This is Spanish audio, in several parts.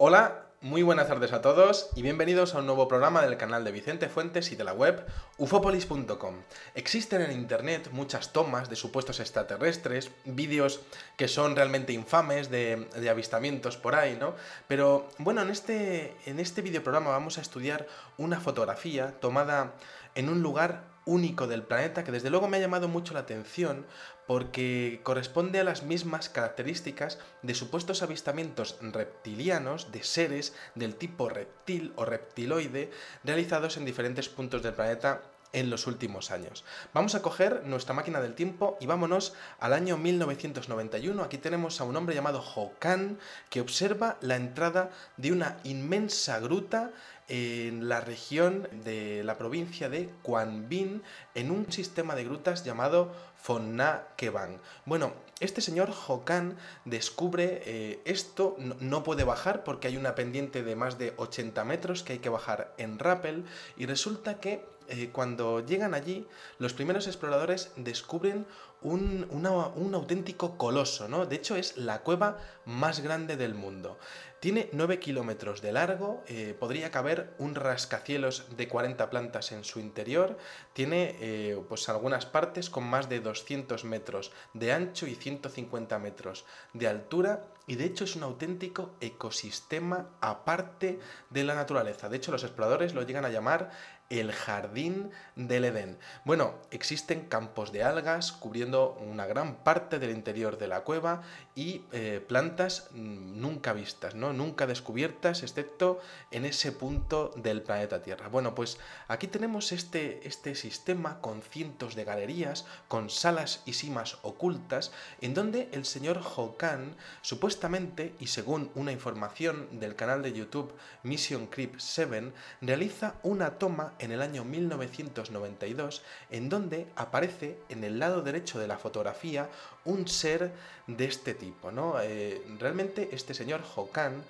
Hola, muy buenas tardes a todos y bienvenidos a un nuevo programa del canal de Vicente Fuentes y de la web ufopolis.com. Existen en internet muchas tomas de supuestos extraterrestres, vídeos que son realmente infames de avistamientos por ahí, ¿no? Pero bueno, en este videoprograma vamos a estudiar una fotografía tomada en un lugar único del planeta que desde luego me ha llamado mucho la atención porque corresponde a las mismas características de supuestos avistamientos reptilianos de seres del tipo reptil o reptiloide realizados en diferentes puntos del planeta en los últimos años. Vamos a coger nuestra máquina del tiempo y vámonos al año 1991. Aquí tenemos a un hombre llamado Ho Khan que observa la entrada de una inmensa gruta en la región de la provincia de Kwanbin, en un sistema de grutas llamado Fonna Kebang. Bueno, este señor Ho Khan descubre esto, no puede bajar porque hay una pendiente de más de 80 metros que hay que bajar en rappel, y resulta que cuando llegan allí, los primeros exploradores descubren un auténtico coloso, ¿no? De hecho, es la cueva más grande del mundo. Tiene 9 kilómetros de largo, podría caber un rascacielos de 40 plantas en su interior, tiene pues algunas partes con más de 200 metros de ancho y 150 metros de altura, y de hecho es un auténtico ecosistema aparte de la naturaleza. De hecho, los exploradores lo llegan a llamar el jardín del Edén. Bueno, existen campos de algas cubriendo una gran parte del interior de la cueva y plantas nunca vistas, ¿no? Nunca descubiertas, excepto en ese punto del planeta Tierra. Bueno, pues aquí tenemos este sistema con cientos de galerías, con salas y simas ocultas, en donde el señor Ho Khan, supuestamente, y según una información del canal de YouTube Mission Creep 7, realiza una toma en el año 1992, en donde aparece en el lado derecho de la fotografía un ser de este tipo, ¿no? Realmente este señor Ho Khan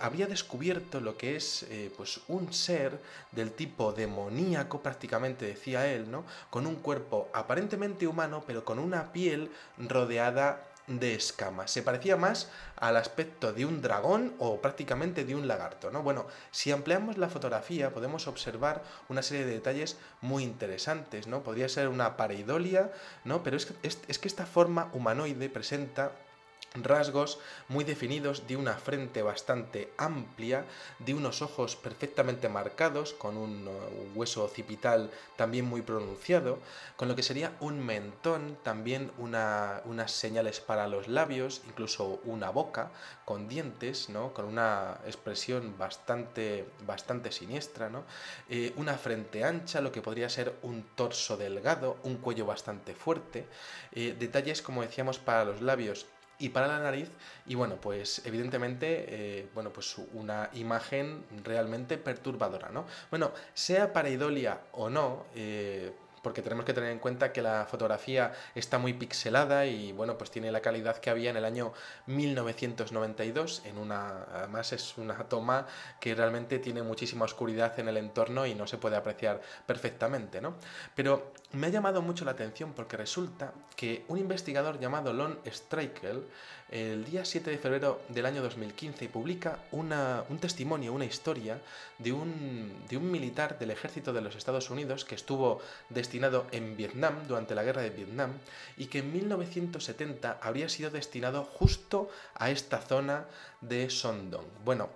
habría descubierto lo que es pues un ser del tipo demoníaco, prácticamente decía él, ¿no? Con un cuerpo aparentemente humano, pero con una piel rodeada de escamas. Se parecía más al aspecto de un dragón o prácticamente de un lagarto, ¿no? Bueno, si ampliamos la fotografía podemos observar una serie de detalles muy interesantes, ¿no? Podría ser una pareidolia, ¿no? Pero es que esta forma humanoide presenta rasgos muy definidos de una frente bastante amplia, de unos ojos perfectamente marcados, con un hueso occipital también muy pronunciado, con lo que sería un mentón, también unas señales para los labios, incluso una boca con dientes, ¿no? Con una expresión bastante siniestra, ¿no? Una frente ancha, lo que podría ser un torso delgado, un cuello bastante fuerte, detalles, como decíamos, para los labios y para la nariz, y bueno, pues evidentemente, bueno, pues una imagen realmente perturbadora, ¿no? Bueno, sea pareidolia o no, porque tenemos que tener en cuenta que la fotografía está muy pixelada y, bueno, pues tiene la calidad que había en el año 1992, además es una toma que realmente tiene muchísima oscuridad en el entorno y no se puede apreciar perfectamente, ¿no? Pero me ha llamado mucho la atención porque resulta que un investigador llamado Lon Streichel, el día 7 de febrero del año 2015, publica un testimonio, una historia de un militar del ejército de los Estados Unidos que estuvo destinado en Vietnam durante la guerra de Vietnam y que en 1970 habría sido destinado justo a esta zona de Son Doong. Bueno,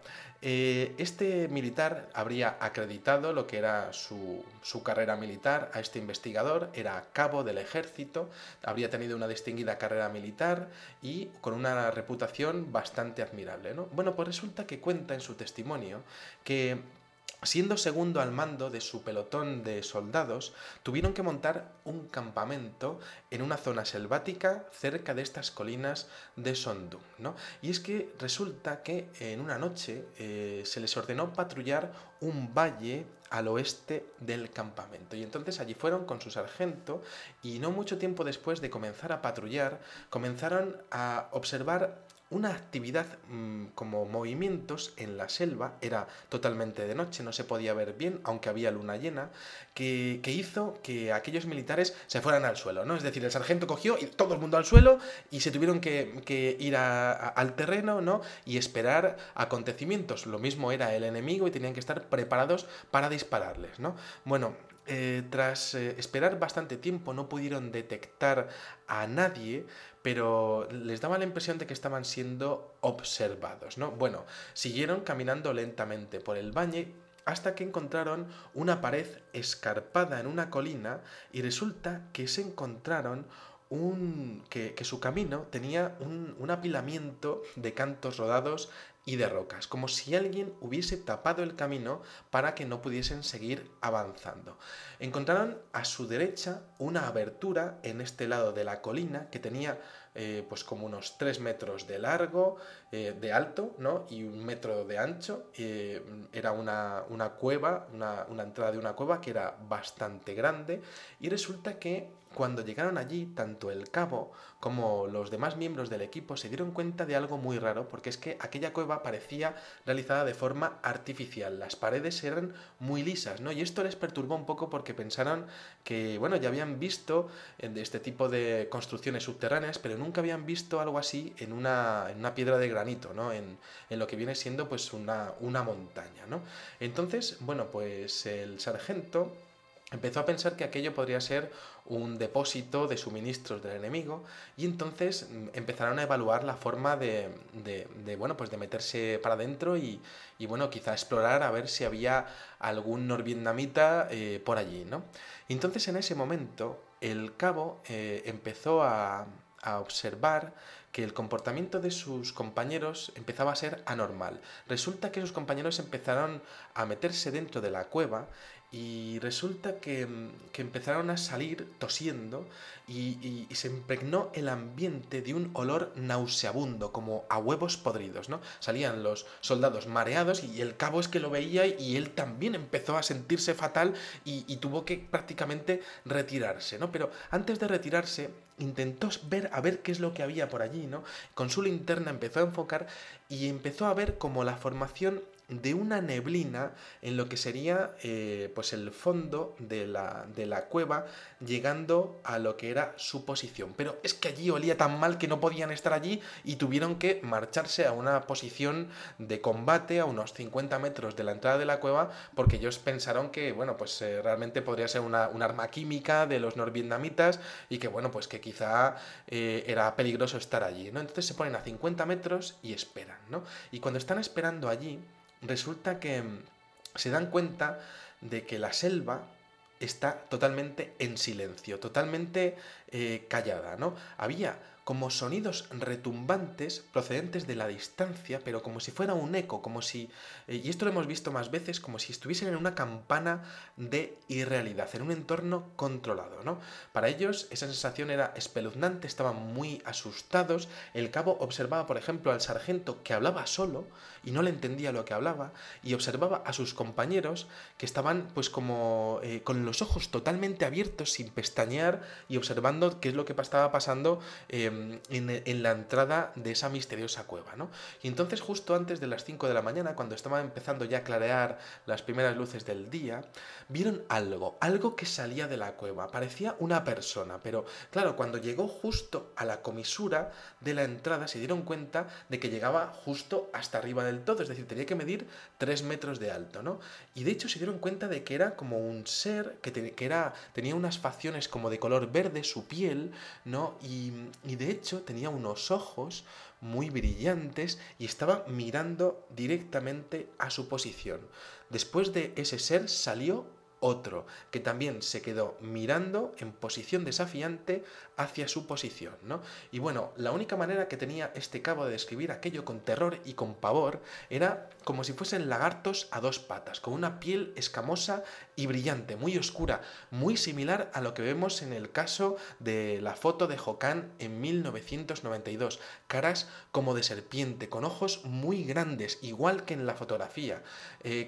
este militar habría acreditado lo que era su carrera militar a este investigador, era cabo del ejército, habría tenido una distinguida carrera militar y con una reputación bastante admirable, ¿no? Bueno, pues resulta que cuenta en su testimonio que, siendo segundo al mando de su pelotón de soldados, tuvieron que montar un campamento en una zona selvática cerca de estas colinas de Son Doong, ¿no? Y es que resulta que en una noche se les ordenó patrullar un valle al oeste del campamento, y entonces allí fueron con su sargento y no mucho tiempo después de comenzar a patrullar comenzaron a observar una actividad como movimientos en la selva, era totalmente de noche, no se podía ver bien, aunque había luna llena, que hizo que aquellos militares se fueran al suelo, ¿no? Es decir, el sargento cogió y todo el mundo al suelo y se tuvieron que ir al terreno, ¿no? Y esperar acontecimientos. Lo mismo era el enemigo y tenían que estar preparados para dispararles, ¿no? Bueno, tras esperar bastante tiempo no pudieron detectar a nadie, pero les daba la impresión de que estaban siendo observados, ¿no? Bueno, siguieron caminando lentamente por el valle hasta que encontraron una pared escarpada en una colina y resulta que se encontraron que su camino tenía un apilamiento de cantos rodados y de rocas, como si alguien hubiese tapado el camino para que no pudiesen seguir avanzando. Encontraron a su derecha una abertura en este lado de la colina que tenía pues como unos 3 metros de largo, de alto, ¿no? Y 1 metro de ancho. Era una cueva, una entrada de una cueva que era bastante grande y resulta que cuando llegaron allí, tanto el cabo como los demás miembros del equipo se dieron cuenta de algo muy raro, porque es que aquella cueva parecía realizada de forma artificial. Las paredes eran muy lisas, ¿no? Y esto les perturbó un poco porque pensaron que, bueno, ya habían visto este tipo de construcciones subterráneas, pero nunca habían visto algo así en una piedra de granito, ¿no? En lo que viene siendo pues una montaña, ¿no? Entonces, bueno, pues el sargento empezó a pensar que aquello podría ser un depósito de suministros del enemigo y entonces empezaron a evaluar la forma bueno, pues de meterse para adentro y bueno, quizá explorar a ver si había algún norvietnamita por allí, ¿no? Entonces en ese momento el cabo empezó a observar que el comportamiento de sus compañeros empezaba a ser anormal. Resulta que sus compañeros empezaron a meterse dentro de la cueva y resulta que empezaron a salir tosiendo y se impregnó el ambiente de un olor nauseabundo, como a huevos podridos, ¿no? Salían los soldados mareados y el cabo es que lo veía y él también empezó a sentirse fatal y tuvo que prácticamente retirarse, ¿no? Pero antes de retirarse intentó ver a ver qué es lo que había por allí, ¿no? Con su linterna empezó a enfocar y empezó a ver como la formación de una neblina en lo que sería pues el fondo de la cueva, llegando a lo que era su posición. Pero es que allí olía tan mal que no podían estar allí y tuvieron que marcharse a una posición de combate a unos 50 metros de la entrada de la cueva, porque ellos pensaron que, bueno, pues realmente podría ser un arma química de los norvietnamitas y que, bueno, pues que quizá era peligroso estar allí, ¿no? Entonces se ponen a 50 metros y esperan, ¿no? Y cuando están esperando allí, resulta que se dan cuenta de que la selva está totalmente en silencio, totalmente callada, ¿no? Había como sonidos retumbantes procedentes de la distancia, pero como si fuera un eco, como si, y esto lo hemos visto más veces, como si estuviesen en una campana de irrealidad, en un entorno controlado, ¿no? Para ellos esa sensación era espeluznante, estaban muy asustados. El cabo observaba, por ejemplo, al sargento que hablaba solo y no le entendía lo que hablaba, y observaba a sus compañeros que estaban pues como con los ojos totalmente abiertos, sin pestañear, y observando qué es lo que estaba pasando en la entrada de esa misteriosa cueva, ¿no? Y entonces, justo antes de las 5 de la mañana, cuando estaba empezando ya a clarear las primeras luces del día, vieron algo que salía de la cueva. Parecía una persona, pero claro, cuando llegó justo a la comisura de la entrada, se dieron cuenta de que llegaba justo hasta arriba del todo, es decir, tenía que medir 3 metros de alto, ¿no? Y de hecho se dieron cuenta de que era como un ser tenía unas facciones como de color verde, su piel, ¿no? Y de hecho tenía unos ojos muy brillantes y estaba mirando directamente a su posición. Después de ese ser salió otro, que también se quedó mirando en posición desafiante hacia su posición, ¿no? Y bueno, la única manera que tenía este cabo de describir aquello con terror y con pavor era como si fuesen lagartos a 2 patas, con una piel escamosa y brillante, muy oscura, muy similar a lo que vemos en el caso de la foto de Ho Khan en 1992. Caras como de serpiente, con ojos muy grandes, igual que en la fotografía,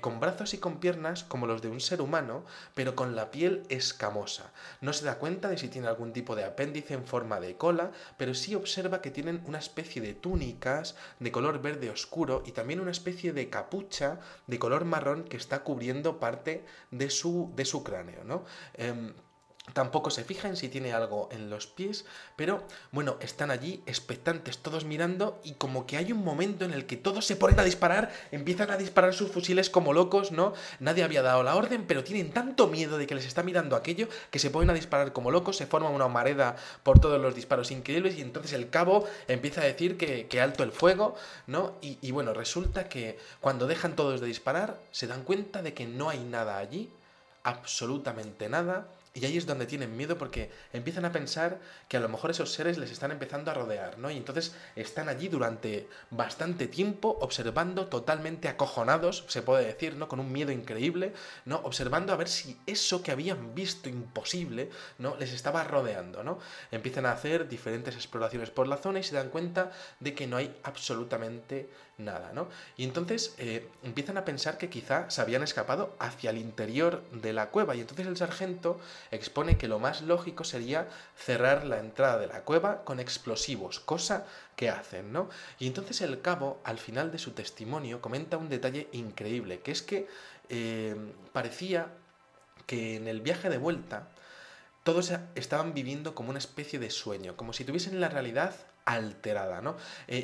con brazos y con piernas como los de un ser humano, humano, pero con la piel escamosa. No se da cuenta de si tiene algún tipo de apéndice en forma de cola, pero sí observa que tienen una especie de túnicas de color verde oscuro y también una especie de capucha de color marrón que está cubriendo parte de su cráneo, ¿no? Tampoco se fijan si tiene algo en los pies, pero bueno, están allí expectantes, todos mirando, y como que hay un momento en el que todos se ponen a disparar, empiezan a disparar sus fusiles como locos, ¿no? Nadie había dado la orden, pero tienen tanto miedo de que les está mirando aquello que se ponen a disparar como locos, se forma una humareda por todos los disparos increíbles, y entonces el cabo empieza a decir que alto el fuego, ¿no? Y bueno, resulta que cuando dejan todos de disparar, se dan cuenta de que no hay nada allí, absolutamente nada. Y ahí es donde tienen miedo porque empiezan a pensar que a lo mejor esos seres les están empezando a rodear, ¿no? Y entonces están allí durante bastante tiempo observando, totalmente acojonados, se puede decir, ¿no? Con un miedo increíble, ¿no? Observando a ver si eso que habían visto imposible, ¿no? Les estaba rodeando, ¿no? Empiezan a hacer diferentes exploraciones por la zona y se dan cuenta de que no hay absolutamente nada, ¿no? Y entonces empiezan a pensar que quizá se habían escapado hacia el interior de la cueva. Y entonces el sargento expone que lo más lógico sería cerrar la entrada de la cueva con explosivos, cosa que hacen, ¿no? Y entonces el cabo, al final de su testimonio, comenta un detalle increíble, que es que parecía que en el viaje de vuelta todos estaban viviendo como una especie de sueño, como si tuviesen la realidad alterada, ¿no?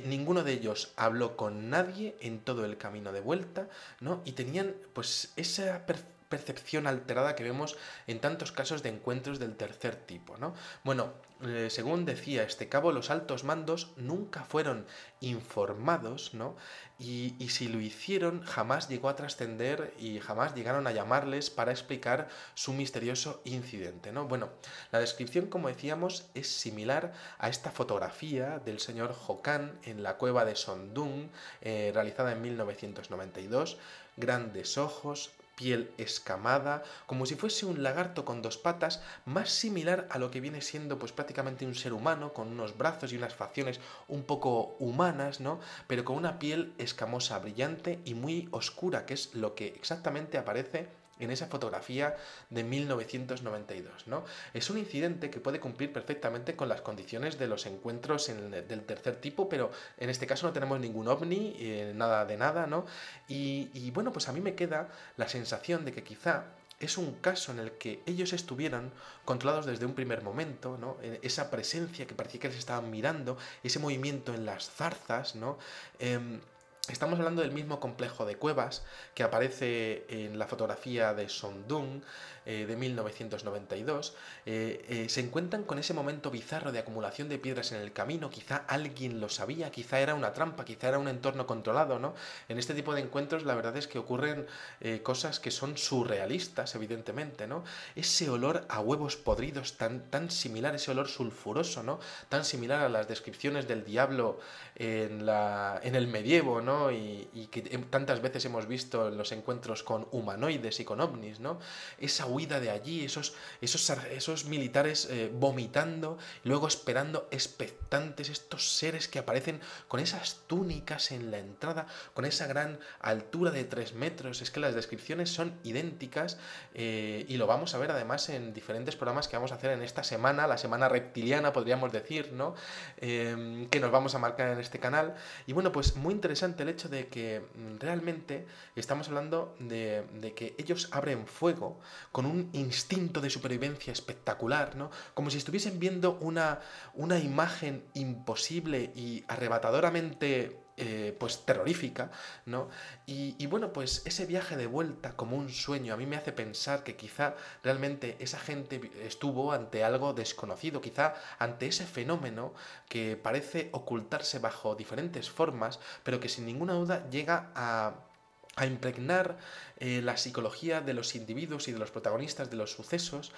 Ninguno de ellos habló con nadie en todo el camino de vuelta, ¿no? Y tenían pues esa percepción alterada que vemos en tantos casos de encuentros del tercer tipo, ¿no? Bueno, según decía este cabo, los altos mandos nunca fueron informados, ¿no? Y si lo hicieron, jamás llegó a trascender y jamás llegaron a llamarles para explicar su misterioso incidente, ¿no? Bueno, la descripción, como decíamos, es similar a esta fotografía del señor Ho Khan en la cueva de Son Doong, realizada en 1992, grandes ojos, piel escamada, como si fuese un lagarto con dos patas, más similar a lo que viene siendo pues prácticamente un ser humano, con unos brazos y unas facciones un poco humanas, ¿no? Pero con una piel escamosa, brillante y muy oscura, que es lo que exactamente aparece en esa fotografía de 1992, ¿no? Es un incidente que puede cumplir perfectamente con las condiciones de los encuentros del tercer tipo, pero en este caso no tenemos ningún ovni, nada de nada, ¿no? Y bueno, pues a mí me queda la sensación de que quizá es un caso en el que ellos estuvieron controlados desde un primer momento, ¿no? Esa presencia que parecía que les estaban mirando, ese movimiento en las zarzas, ¿no? Estamos hablando del mismo complejo de cuevas que aparece en la fotografía de Son Doong de 1992. Se encuentran con ese momento bizarro de acumulación de piedras en el camino. Quizá alguien lo sabía, quizá era una trampa, quizá era un entorno controlado, ¿no? En este tipo de encuentros la verdad es que ocurren cosas que son surrealistas, evidentemente, ¿no? Ese olor a huevos podridos tan similar, ese olor sulfuroso, ¿no? Tan similar a las descripciones del diablo en el medievo, ¿no? Y que tantas veces hemos visto en los encuentros con humanoides y con ovnis, ¿no? Esa huida de allí, esos militares vomitando, luego esperando expectantes, estos seres que aparecen con esas túnicas en la entrada, con esa gran altura de 3 metros, es que las descripciones son idénticas y lo vamos a ver además en diferentes programas que vamos a hacer en esta semana, la semana reptiliana podríamos decir, ¿no? Que nos vamos a marcar en este canal. Y bueno, pues muy interesante el hecho de que realmente estamos hablando de que ellos abren fuego con un instinto de supervivencia espectacular, ¿no? Como si estuviesen viendo una imagen imposible y arrebatadoramente pues terrorífica, ¿no? Y bueno, pues ese viaje de vuelta como un sueño a mí me hace pensar que quizá realmente esa gente estuvo ante algo desconocido, quizá ante ese fenómeno que parece ocultarse bajo diferentes formas, pero que sin ninguna duda llega a impregnar la psicología de los individuos y de los protagonistas de los sucesos,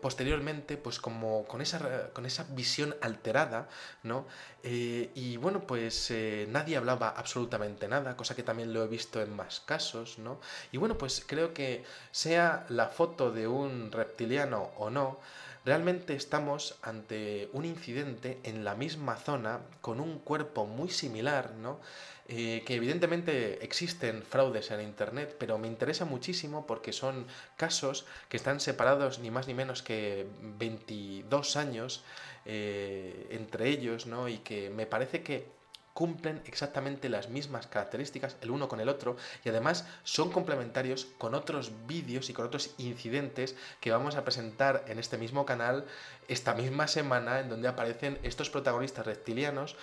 posteriormente, pues como con esa visión alterada, ¿no? Y bueno, pues nadie hablaba absolutamente nada, cosa que también lo he visto en más casos, ¿no? Y bueno, pues creo que sea la foto de un reptiliano o no, Realmente estamos ante un incidente en la misma zona, con un cuerpo muy similar, ¿no? Que evidentemente existen fraudes en Internet, pero me interesa muchísimo porque son casos que están separados ni más ni menos que 22 años entre ellos, ¿no? Y que me parece que cumplen exactamente las mismas características el uno con el otro, y además son complementarios con otros vídeos y con otros incidentes que vamos a presentar en este mismo canal esta misma semana, en donde aparecen estos protagonistas reptilianos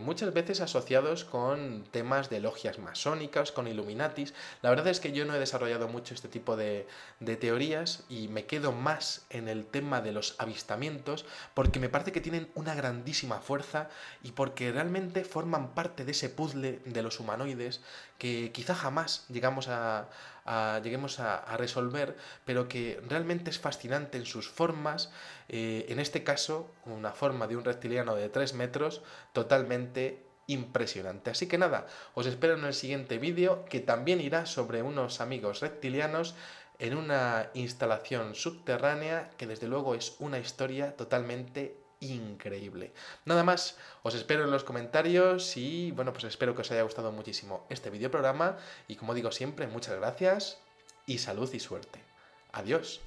muchas veces asociados con temas de logias masónicas, con Illuminatis. La verdad es que yo no he desarrollado mucho este tipo de teorías y me quedo más en el tema de los avistamientos, porque me parece que tienen una grandísima fuerza y porque realmente forman parte de ese puzzle de los humanoides que quizá jamás lleguemos a resolver, pero que realmente es fascinante en sus formas, en este caso una forma de un reptiliano de 3 metros totalmente impresionante. Así que nada, os espero en el siguiente vídeo, que también irá sobre unos amigos reptilianos en una instalación subterránea, que desde luego es una historia totalmente increíble. Nada más, os espero en los comentarios y bueno, pues espero que os haya gustado muchísimo este videoprograma y, como digo siempre, muchas gracias y salud y suerte. Adiós.